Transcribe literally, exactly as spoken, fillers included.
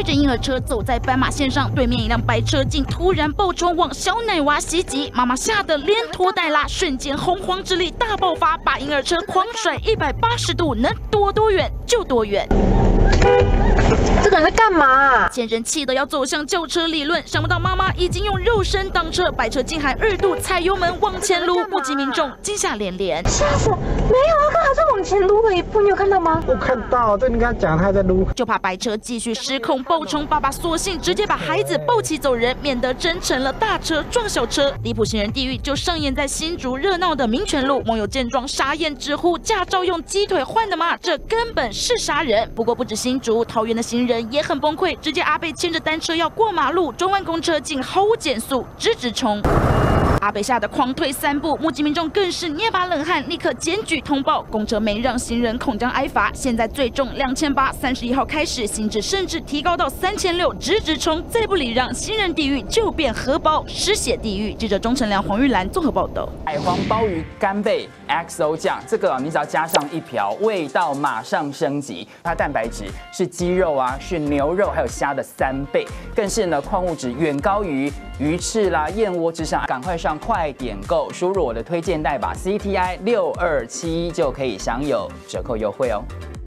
开着婴儿车走在斑马线上，对面一辆白车竟突然暴冲往小奶娃袭击，妈妈吓得连拖带拉，瞬间洪荒之力大爆发，把婴儿车狂甩一百八十度，能躲多远就多远。 这个人在干嘛、啊？前人气得要走向轿车理论，想不到妈妈已经用肉身挡车，白车竟还二度踩油门往前撸，目击民众惊吓连连。吓死！没有啊，刚才是往前撸了一步，你有看到吗？我看到，对你跟他讲，他还在撸。就怕白车继续失控暴冲，爸爸索性直接把孩子抱起走人，免得真成了大车撞小车。离谱行人地狱就上演在新竹热闹的民权路，网友见状傻眼，直呼驾照用鸡腿换的吗？这根本是杀人！不过不止新竹，桃园的 行人也很崩溃，直接阿伯牵着单车要过马路，转弯公车竟毫无减速，直直冲。 阿北吓得狂退三步，目击民众更是捏把冷汗，立刻检举通报。公车没让行人，恐将挨罚。现在最重两千八，三十一号开始，刑制甚至提高到三千六，直直冲，再不礼让，行人地狱就变荷包失血地狱。记者钟成良、黄玉兰综合报道。海皇鲍鱼干贝 X O 酱，这个、啊、你只要加上一瓢，味道马上升级。它蛋白质是鸡肉啊，是牛肉还有虾的三倍，更是呢矿物质远高于鱼翅啦、燕窝之上。赶快上！ 快点购，输入我的推荐代码 C T I 六二七就可以享有折扣优惠哦。